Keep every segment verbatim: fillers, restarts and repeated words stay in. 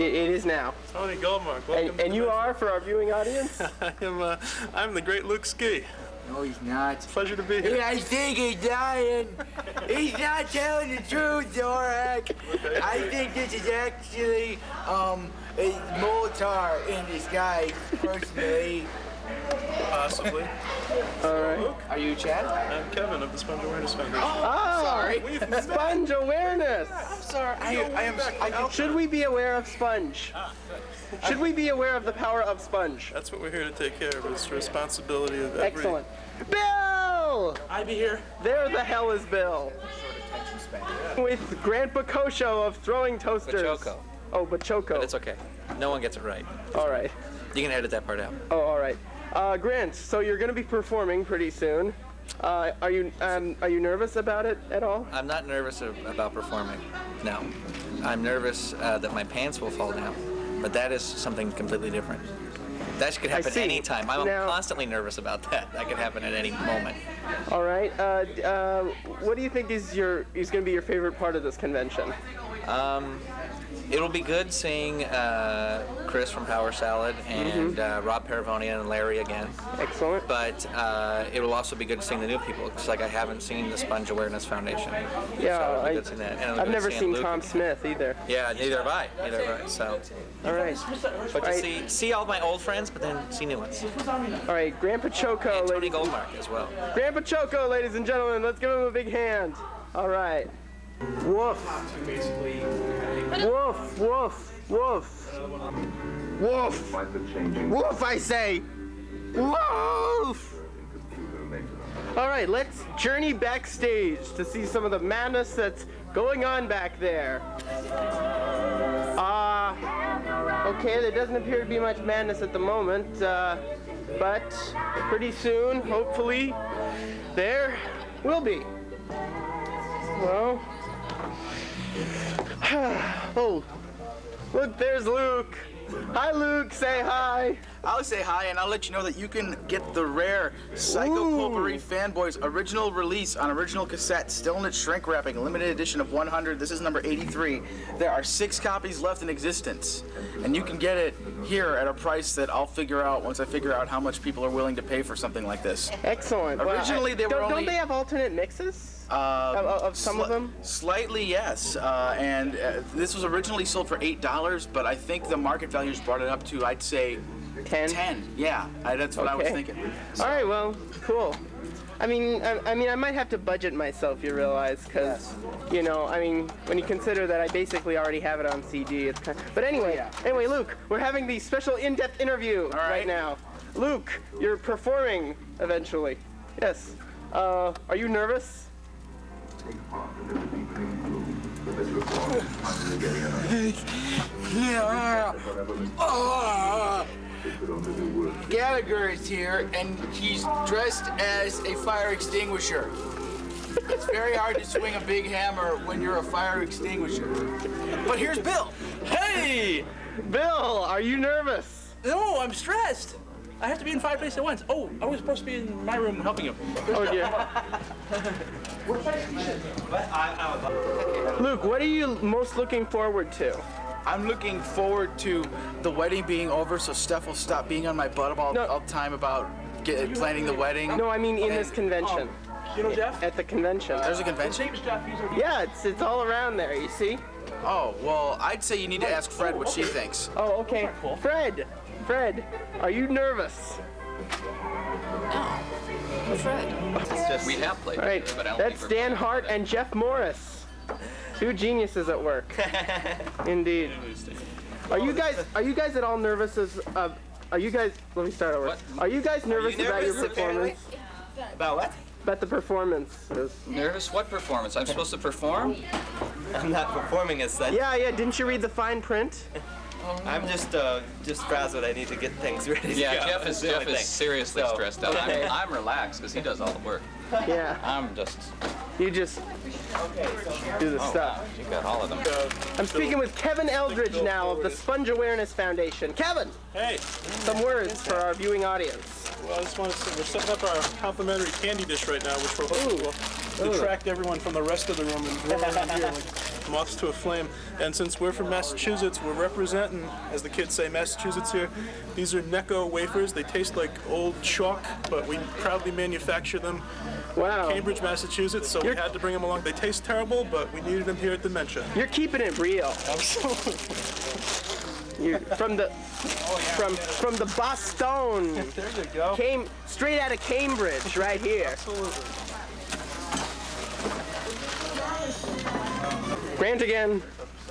It, it is now. Tony Goldmark, welcome. And, and you are, for our viewing audience? I am, uh, I'm the great Luke Ski. No, he's not. Pleasure to be here. Yeah, I think he's lying. He's not telling the truth, Dorak. Okay. I think this is actually um, a Moltar in disguise, personally. Possibly. All right. Luke. Are you Chad? I'm Kevin of the Sponge Awareness Foundation. Oh, sorry. Sponge Awareness. Yeah, I'm sorry. I, I am. I, should we be aware of Sponge? Ah, should we be aware of the power of Sponge? That's what we're here to take care of. It's the responsibility of every. Excellent. Bill. I be here. There the hell is Bill. With Grant Baciocco of Throwing Toasters. Baciocco. Oh, Baciocco. But it's okay. No one gets it right. All right. You can edit that part out. Oh, all right. Uh, Grant, so you're going to be performing pretty soon. Uh, are you um, are you nervous about it at all? I'm not nervous about performing. No, I'm nervous uh, that my pants will fall down. But that is something completely different. That could happen any time. I'm now, constantly nervous about that. That could happen at any moment. All right. Uh, uh, what do you think is your is going to be your favorite part of this convention? Um, it'll be good seeing uh, Chris from Power Salad and mm-hmm. uh, Rob Paravonian and Larry again. Excellent. But uh, it will also be good seeing the new people. It's like I haven't seen the Sponge Awareness Foundation. Yeah, so I, good seeing that. And I've never seen Luke Tom again. Smith either. Yeah, neither have I. Neither have I. So. All right. But to see see all my old friends, but then see new ones. All right, Grandpa Choco. And Tony Goldmark as well. Grandpa Choco, ladies and gentlemen, let's give him a big hand. All right. Woof. Woof, woof, woof. Woof. Woof, I say. Woof. All right, let's journey backstage to see some of the madness that's going on back there. Uh, okay, there doesn't appear to be much madness at the moment, uh, but pretty soon, hopefully, there will be. Well. Oh, look, there's Luke. Hi, Luke. Say hi. I'll say hi, and I'll let you know that you can get the rare Psycho Fanboy Fanboy's original release on original cassette, still in its shrink wrapping, limited edition of one hundred. This is number eighty-three. There are six copies left in existence, and you can get it here at a price that I'll figure out once I figure out how much people are willing to pay for something like this. Excellent. Originally, they were only... Don't they have alternate mixes? Uh, of, of some of them? Slightly, yes. Uh, and uh, this was originally sold for eight dollars, but I think the market values brought it up to, I'd say, ten. ten. Yeah, I, that's what okay. I was thinking. So. All right, well, cool. I mean, I, I mean, I might have to budget myself, you realize, because, yes. you know, I mean, when you consider that I basically already have it on C D, it's kind of, but anyway, yeah. anyway, Luke, we're having the special in-depth interview right. right now. Luke, you're performing eventually. Yes. Uh, are you nervous? Yeah. Oh. Gallagher is here, and he's dressed as a fire extinguisher. It's very hard to swing a big hammer when you're a fire extinguisher. But here's Bill. Hey! Bill, are you nervous? No, I'm stressed. I have to be in five places at once. Oh, I was supposed to be in my room helping him. Oh, dear. Luke, what are you most looking forward to? I'm looking forward to the wedding being over, so Steph will stop being on my butt about, no. all the time about get, planning the wedding. No, I mean in and, this convention. Oh, you know Jeff? At the convention. Uh, There's a convention? Yeah, it's, it's all around there, you see? Oh, well, I'd say you need to ask Fred what she thinks. Oh, okay. Fred, Fred, are you nervous? No. Fred. It's just, we have played. All right. But I don't That's Dan Hart and Jeff Morris. Two geniuses at work. Indeed. Are you guys are you guys at all nervous as uh, are you guys let me start over. What? Are you guys nervous, you nervous about nervous your performance? About, about what? About the performance. Nervous? What performance? I'm supposed to perform? I'm not performing as such. Yeah, yeah, didn't you read the fine print? I'm just uh, just frazzled. I need to get things ready. Yeah, to go. Jeff is Jeff is seriously so, stressed out. I'm, I'm relaxed because he does all the work. Yeah. I'm just. You just do the oh, stuff. Wow. You got all of them. I'm speaking with Kevin Eldridge now of the Sponge Awareness Foundation. Kevin. Hey. Some words for our viewing audience. well, I just want to say, we're setting up our complimentary candy dish right now, which will attract everyone from the rest of the room and blow around here like moths to a flame. And since we're from Massachusetts, we're representing, as the kids say, Massachusetts here. These are Necco wafers. They taste like old chalk, but we proudly manufacture them wow. in Cambridge, Massachusetts, so You're... we had to bring them along. They taste terrible, but we needed them here at Dementia. You're keeping it real. Absolutely. You're from the oh, yeah, from from the Boston. There you go. Came straight out of Cambridge, right here. Absolutely. Grant again.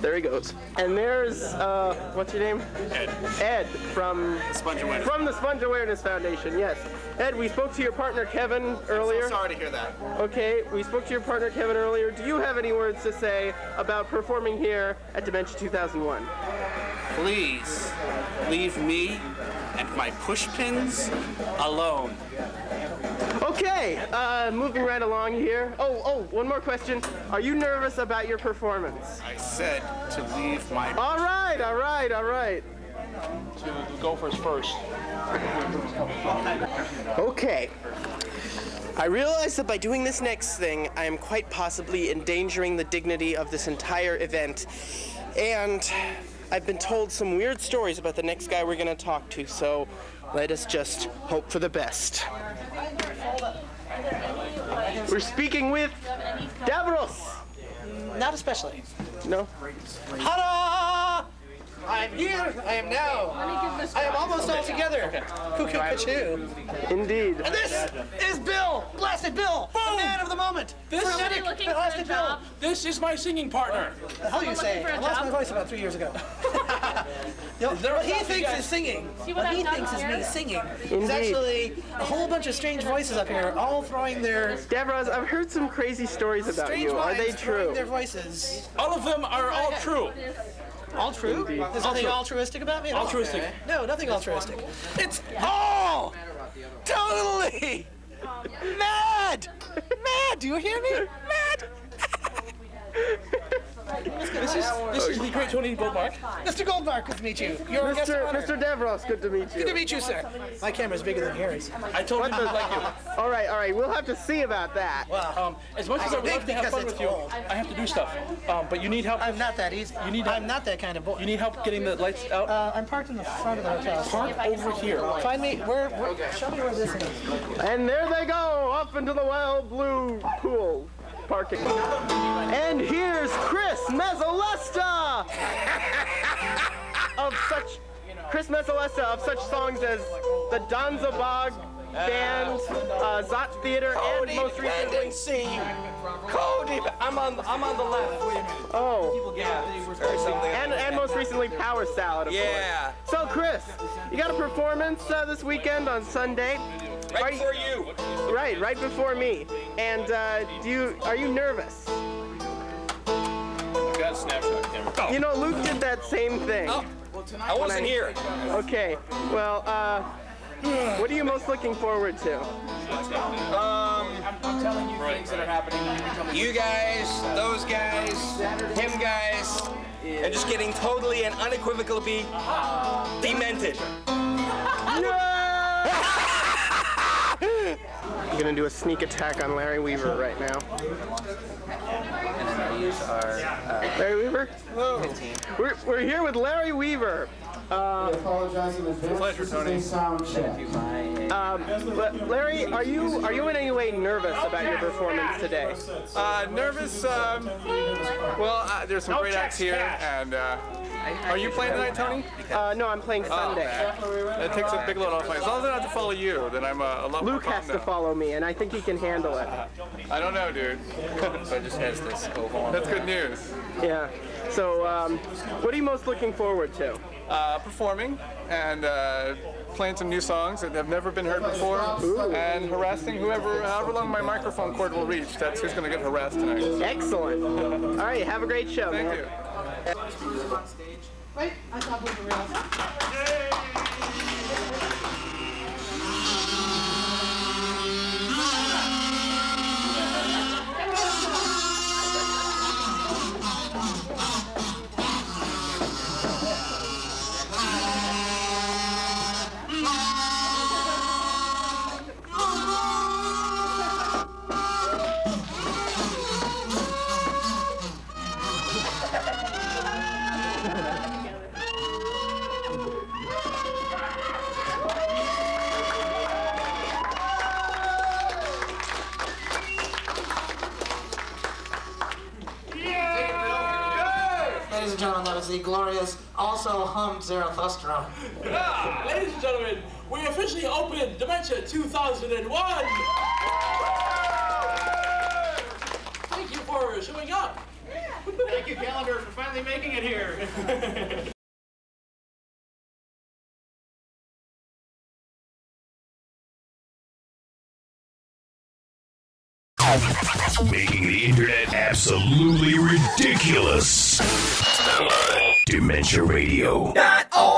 There he goes. And there's uh, what's your name? Ed. Ed from the Sponge Awareness. From the Sponge Awareness Foundation. Yes. Ed, we spoke to your partner Kevin earlier. I'm so sorry to hear that. Okay, we spoke to your partner Kevin earlier. Do you have any words to say about performing here at Dementia two thousand one? Please leave me and my pushpins alone. Okay, uh, moving right along here. Oh, oh, one more question. Are you nervous about your performance? I said to leave my... All right, all right, all right. To go first first. Okay. I realize that by doing this next thing, I am quite possibly endangering the dignity of this entire event. And I've been told some weird stories about the next guy we're going to talk to, so let us just hope for the best. We're speaking with Davros. Not especially. No? Ta-da! I'm here, I am now. I am almost all together. Okay. Kuku Kachoom. Indeed. And this is Bill, Blasted Bill, Boom. the man of the moment. This frenetic, Blasted Bill. This is my singing partner. The hell you say? I lost my voice about three years ago. No, what he thinks is singing, what he thinks is me singing. It's actually a whole bunch of strange voices up here, all throwing their... Davros, I've heard some crazy stories about you. Are they true? Their voices. All of them are all true. All true? Indeed. There's nothing altru altruistic about me? Altruistic. Okay. No, nothing altruistic. It's all totally mad! Mad! Do you hear me? Mad! This is, this is the great Tony Goldmark. Mister Goldmark, good to meet you. You're Mister guest of honor. Mister Davros, good to meet you. Good to meet you, sir. My camera's bigger than Harry's. I told him I'd like you. All right, all right. We'll have to see about that. Well, um, as much as I would love to have fun with you, I have to do stuff. Um, but you need help. I'm not that easy. You need help. I'm not that kind of boy. You need help getting the lights out? Uh, I'm parked in the front of the hotel. Park over here. Find me. Where? where show me where this is. And there they go, up into the wild blue pool. Parking. And here's Chris Mezzalesta of such Chris Mezzalesta of such songs as the Donza Bog band, uh, Zot Theater, and most recently Cody. I'm on. I'm on the left. Wait a minute. Oh. Yeah. And and most recently Power Salad. Of yeah. Course. So Chris, you got a performance uh, this weekend on Sunday. Right are before you, you. Right, right before me. And uh, do you, are you nervous? I've got a snapshot camera. Oh. You know, Luke did that same thing. Oh. Well, I wasn't I, here. Okay, well, uh, what are you most looking forward to? Um, I'm telling you things that are happening. You guys, those guys, him guys, and just getting totally and unequivocally demented. No! I'm gonna do a sneak attack on Larry Weaver right now. Larry Weaver? Hello. We're, we're here with Larry Weaver. Uh, Pleasure, Tony. Um, Larry, are you are you in any way nervous about your performance today? Uh, nervous? Um, well, uh, there's some great acts here, and uh, are you playing tonight, Tony? Uh, no, I'm playing Sunday. Oh, it takes a big load off my. As long as I don't have to follow you, then I'm a. a love Luke has now. to follow me, and I think he can handle it. I don't know, dude. So I just has this. That's good news. Yeah. So, um, what are you most looking forward to? Uh, performing and uh, playing some new songs that have never been heard before, Ooh. and harassing whoever, however long my microphone cord will reach. That's who's going to get harassed tonight. Excellent. All right, have a great show. Thank man. you. Wait, I thought we were else. ladies and gentlemen, let us see Glorious also hummed Zarathustra. Yeah, ladies and gentlemen, we officially opened Dementia two thousand one. Thank you for showing up. Thank you, Calendar, for finally making it here. Making the internet absolutely ridiculous. Dementia Radio dot org